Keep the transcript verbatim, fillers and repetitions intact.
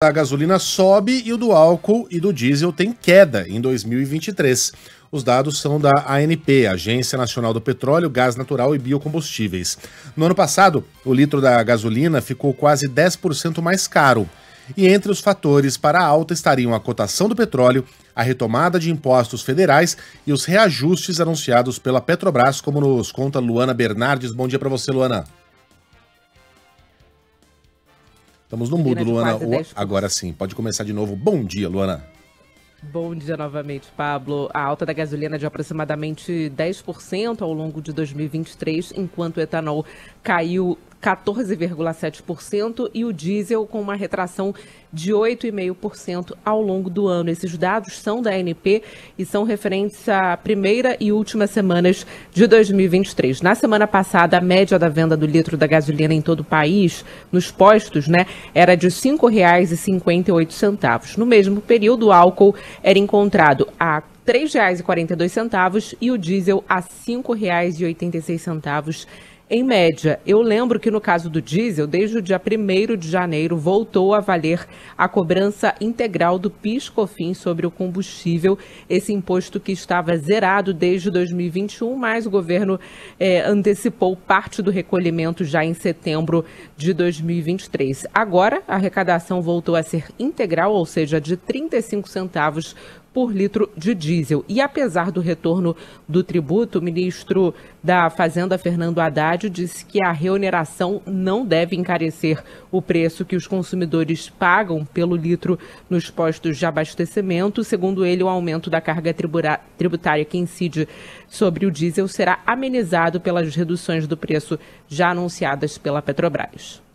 da gasolina sobe e o do álcool e do diesel tem queda em dois mil e vinte e três. Os dados são da A N P, Agência Nacional do Petróleo, Gás Natural e Biocombustíveis. No ano passado, o litro da gasolina ficou quase dez por cento mais caro. E entre os fatores para a alta estariam a cotação do petróleo, a retomada de impostos federais e os reajustes anunciados pela Petrobras, como nos conta Luana Bernardes. Bom dia para você, Luana. Estamos no mudo, Luana. Agora sim, pode começar de novo. Bom dia, Luana. Bom dia novamente, Pablo. A alta da gasolina de aproximadamente dez por cento ao longo de dois mil e vinte e três, enquanto o etanol caiu quatorze vírgula sete por cento e o diesel com uma retração de oito vírgula cinco por cento ao longo do ano. Esses dados são da A N P e são referentes à primeira e última semanas de dois mil e vinte e três. Na semana passada, a média da venda do litro da gasolina em todo o país, nos postos, né, era de cinco reais e cinquenta e oito centavos. No mesmo período, o álcool era encontrado a três reais e quarenta e dois centavos e o diesel a cinco reais e oitenta e seis centavos. Em média, eu lembro que no caso do diesel, desde o dia primeiro de janeiro, voltou a valer a cobrança integral do PIS/COFINS sobre o combustível, esse imposto que estava zerado desde dois mil e vinte e um, mas o governo eh, antecipou parte do recolhimento já em setembro de dois mil e vinte e três. Agora, a arrecadação voltou a ser integral, ou seja, de trinta e cinco centavos por litro de diesel. E apesar do retorno do tributo, o ministro da Fazenda, Fernando Haddad, disse que a reoneração não deve encarecer o preço que os consumidores pagam pelo litro nos postos de abastecimento. Segundo ele, o aumento da carga tributária que incide sobre o diesel será amenizado pelas reduções do preço já anunciadas pela Petrobras.